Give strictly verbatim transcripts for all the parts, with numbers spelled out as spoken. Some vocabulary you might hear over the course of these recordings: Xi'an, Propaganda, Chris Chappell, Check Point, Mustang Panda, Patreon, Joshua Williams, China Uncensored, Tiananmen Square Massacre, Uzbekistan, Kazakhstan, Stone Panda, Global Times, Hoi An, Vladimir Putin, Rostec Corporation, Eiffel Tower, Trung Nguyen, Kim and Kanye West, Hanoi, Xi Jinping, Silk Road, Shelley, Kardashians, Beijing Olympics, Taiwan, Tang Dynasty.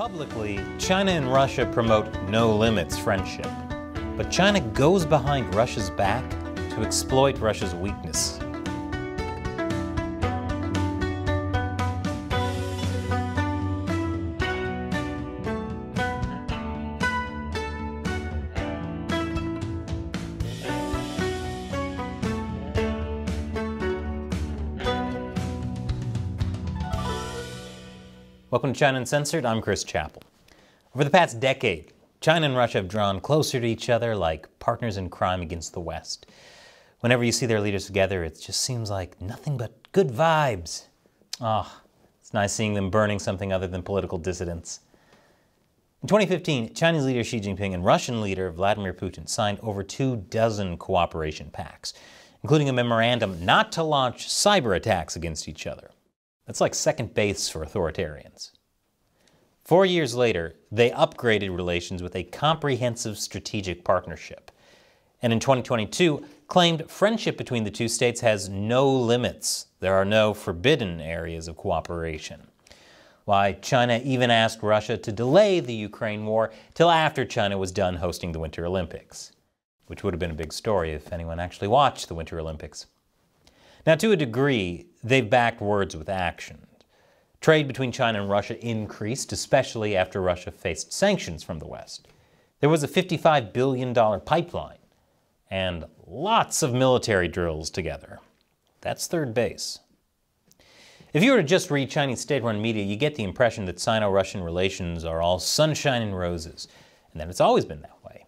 Publicly, China and Russia promote no limits friendship. But China goes behind Russia's back to exploit Russia's weakness. Welcome to China Uncensored, I'm Chris Chappell. Over the past decade, China and Russia have drawn closer to each other like partners in crime against the West. Whenever you see their leaders together, it just seems like nothing but good vibes. Ah, oh, it's nice seeing them burning something other than political dissidents. In twenty fifteen, Chinese leader Xi Jinping and Russian leader Vladimir Putin signed over two dozen cooperation pacts, including a memorandum not to launch cyber attacks against each other. That's like second base for authoritarians. Four years later, they upgraded relations with a comprehensive strategic partnership. And in twenty twenty-two, claimed friendship between the two states has no limits. There are no forbidden areas of cooperation. Why, China even asked Russia to delay the Ukraine war till after China was done hosting the Winter Olympics, which would have been a big story if anyone actually watched the Winter Olympics. Now, to a degree, they've backed words with action. Trade between China and Russia increased, especially after Russia faced sanctions from the West. There was a fifty-five billion dollar pipeline and lots of military drills together. That's third base. If you were to just read Chinese state-run media, you get the impression that Sino-Russian relations are all sunshine and roses, and that it's always been that way.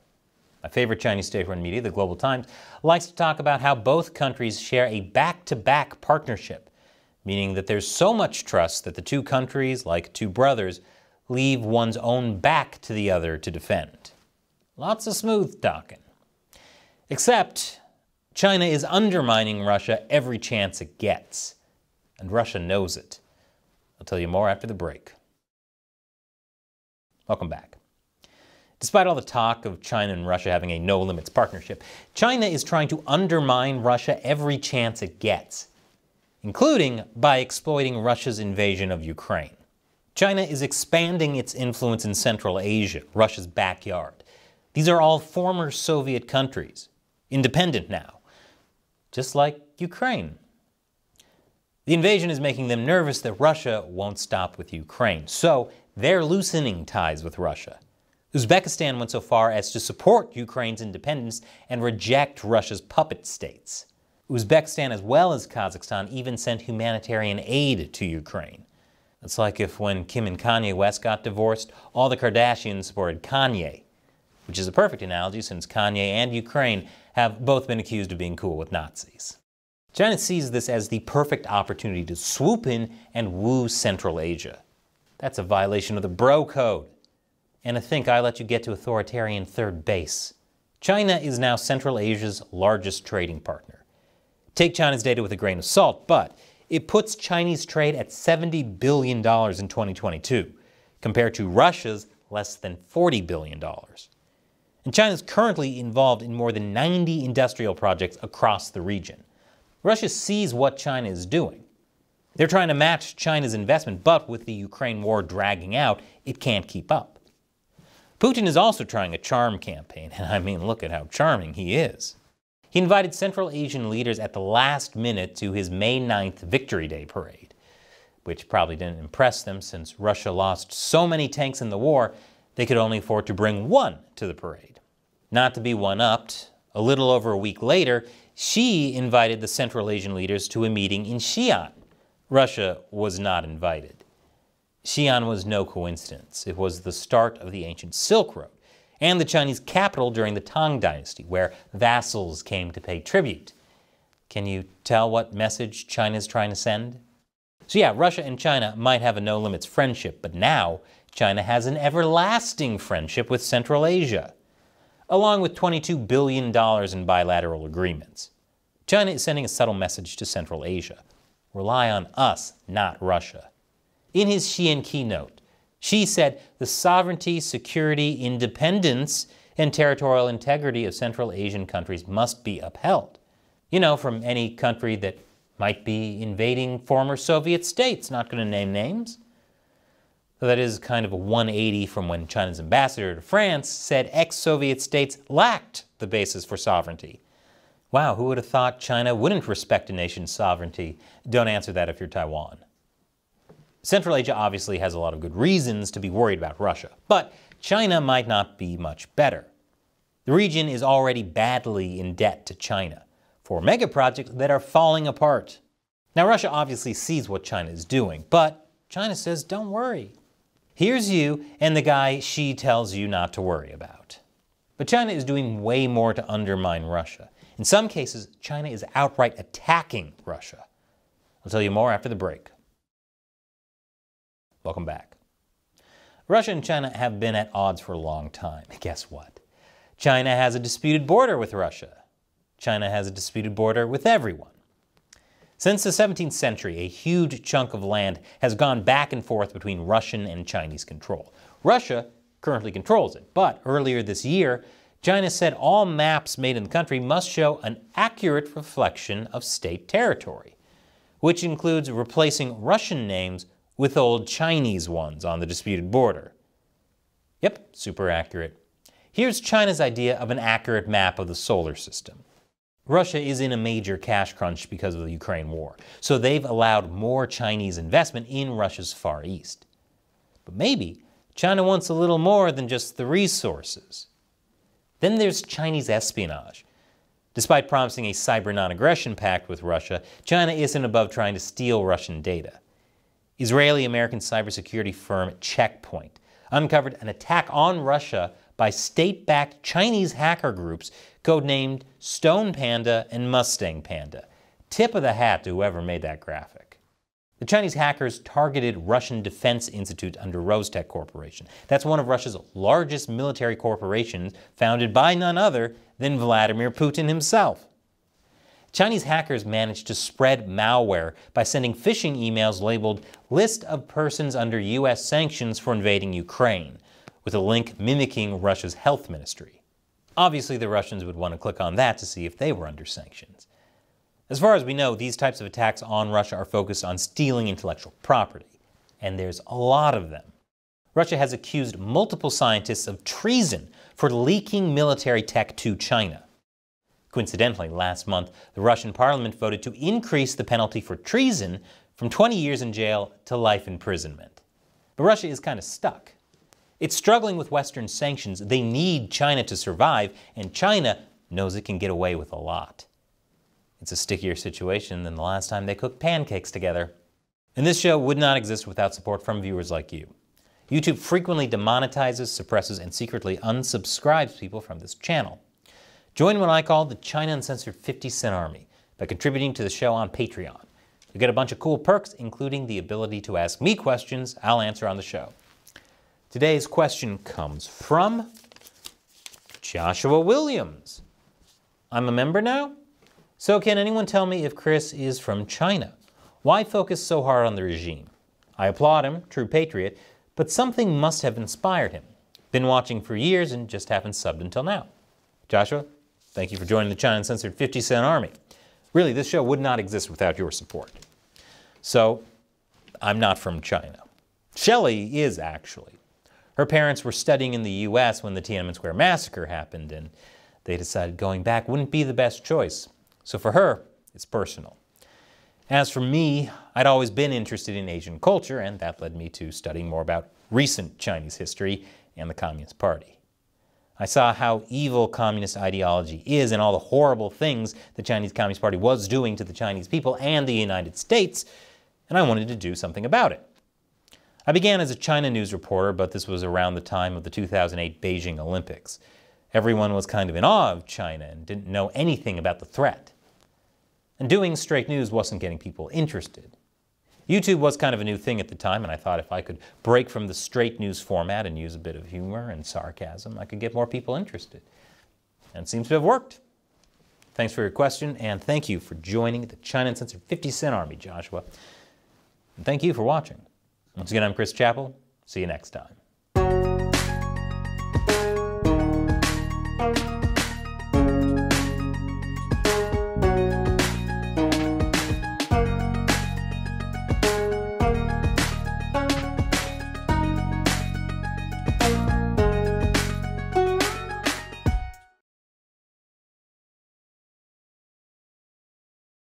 My favorite Chinese state-run media, the Global Times, likes to talk about how both countries share a back-to-back partnership, meaning that there's so much trust that the two countries, like two brothers, leave one's own back to the other to defend. Lots of smooth talking. Except China is undermining Russia every chance it gets, and Russia knows it. I'll tell you more after the break. Welcome back. Despite all the talk of China and Russia having a no-limits partnership, China is trying to undermine Russia every chance it gets, including by exploiting Russia's invasion of Ukraine. China is expanding its influence in Central Asia, Russia's backyard. These are all former Soviet countries, independent now, just like Ukraine. The invasion is making them nervous that Russia won't stop with Ukraine, so they're loosening ties with Russia. Uzbekistan went so far as to support Ukraine's independence and reject Russia's puppet states. Uzbekistan, as well as Kazakhstan, even sent humanitarian aid to Ukraine. It's like if when Kim and Kanye West got divorced, all the Kardashians supported Kanye, which is a perfect analogy since Kanye and Ukraine have both been accused of being cool with Nazis. China sees this as the perfect opportunity to swoop in and woo Central Asia. That's a violation of the bro code. And I think I let you get to authoritarian third base. China is now Central Asia's largest trading partner. Take China's data with a grain of salt, but it puts Chinese trade at seventy billion dollars in twenty twenty-two, compared to Russia's less than forty billion dollars. And China's currently involved in more than ninety industrial projects across the region. Russia sees what China is doing. They're trying to match China's investment, but with the Ukraine war dragging out, it can't keep up. Putin is also trying a charm campaign, and I mean, look at how charming he is. He invited Central Asian leaders at the last minute to his May ninth Victory Day parade, which probably didn't impress them since Russia lost so many tanks in the war, they could only afford to bring one to the parade. Not to be one-upped, a little over a week later, Xi invited the Central Asian leaders to a meeting in Xi'an. Russia was not invited. Xi'an was no coincidence. It was the start of the ancient Silk Road and the Chinese capital during the Tang Dynasty, where vassals came to pay tribute. Can you tell what message China's trying to send? So yeah, Russia and China might have a no-limits friendship, but now China has an everlasting friendship with Central Asia, along with twenty-two billion dollars in bilateral agreements. China is sending a subtle message to Central Asia. Rely on us, not Russia. In his Xi'an keynote, Xi said the sovereignty, security, independence, and territorial integrity of Central Asian countries must be upheld. You know, from any country that might be invading former Soviet states, not going to name names. So that is kind of a one eighty from when China's ambassador to France said ex-Soviet states lacked the basis for sovereignty. Wow, who would have thought China wouldn't respect a nation's sovereignty? Don't answer that if you're Taiwan. Central Asia obviously has a lot of good reasons to be worried about Russia, but China might not be much better. The region is already badly in debt to China for megaprojects that are falling apart. Now, Russia obviously sees what China is doing, but China says, don't worry. Here's you and the guy she tells you not to worry about. But China is doing way more to undermine Russia. In some cases, China is outright attacking Russia. I'll tell you more after the break. Welcome back. Russia and China have been at odds for a long time. Guess what? China has a disputed border with Russia. China has a disputed border with everyone. Since the seventeenth century, a huge chunk of land has gone back and forth between Russian and Chinese control. Russia currently controls it, but earlier this year, China said all maps made in the country must show an accurate reflection of state territory, which includes replacing Russian names with old Chinese ones on the disputed border. Yep, super accurate. Here's China's idea of an accurate map of the solar system. Russia is in a major cash crunch because of the Ukraine war, so they've allowed more Chinese investment in Russia's Far East. But maybe China wants a little more than just the resources. Then there's Chinese espionage. Despite promising a cyber non-aggression pact with Russia, China isn't above trying to steal Russian data. Israeli-American cybersecurity firm Check Point uncovered an attack on Russia by state-backed Chinese hacker groups codenamed Stone Panda and Mustang Panda. Tip of the hat to whoever made that graphic. The Chinese hackers targeted Russian defense institutes under Rostec Corporation. That's one of Russia's largest military corporations, founded by none other than Vladimir Putin himself. Chinese hackers managed to spread malware by sending phishing emails labeled "List of persons under U S sanctions for invading Ukraine," with a link mimicking Russia's health ministry. Obviously, the Russians would want to click on that to see if they were under sanctions. As far as we know, these types of attacks on Russia are focused on stealing intellectual property, and there's a lot of them. Russia has accused multiple scientists of treason for leaking military tech to China. Coincidentally, last month, the Russian parliament voted to increase the penalty for treason from twenty years in jail to life imprisonment. But Russia is kind of stuck. It's struggling with Western sanctions. They need China to survive, and China knows it can get away with a lot. It's a stickier situation than the last time they cooked pancakes together. And this show would not exist without support from viewers like you. YouTube frequently demonetizes, suppresses, and secretly unsubscribes people from this channel. Join what I call the China Uncensored fifty cent Army by contributing to the show on Patreon. You get a bunch of cool perks, including the ability to ask me questions I'll answer on the show. Today's question comes from Joshua Williams. I'm a member now? So can anyone tell me if Chris is from China? Why focus so hard on the regime? I applaud him, true patriot, but something must have inspired him. Been watching for years and just haven't subbed until now. Joshua, thank you for joining the China Uncensored fifty cent Army. Really, this show would not exist without your support. So, I'm not from China. Shelley is, actually. Her parents were studying in the U S when the Tiananmen Square Massacre happened, and they decided going back wouldn't be the best choice. So for her, it's personal. As for me, I'd always been interested in Asian culture, and that led me to studying more about recent Chinese history and the Communist Party. I saw how evil communist ideology is and all the horrible things the Chinese Communist Party was doing to the Chinese people and the United States, and I wanted to do something about it. I began as a China news reporter, but this was around the time of the two thousand eight Beijing Olympics. Everyone was kind of in awe of China and didn't know anything about the threat. And doing straight news wasn't getting people interested. YouTube was kind of a new thing at the time, and I thought if I could break from the straight news format and use a bit of humor and sarcasm, I could get more people interested. And it seems to have worked. Thanks for your question, and thank you for joining the China Uncensored fifty cent Army, Joshua. And thank you for watching. Once again, I'm Chris Chappell. See you next time.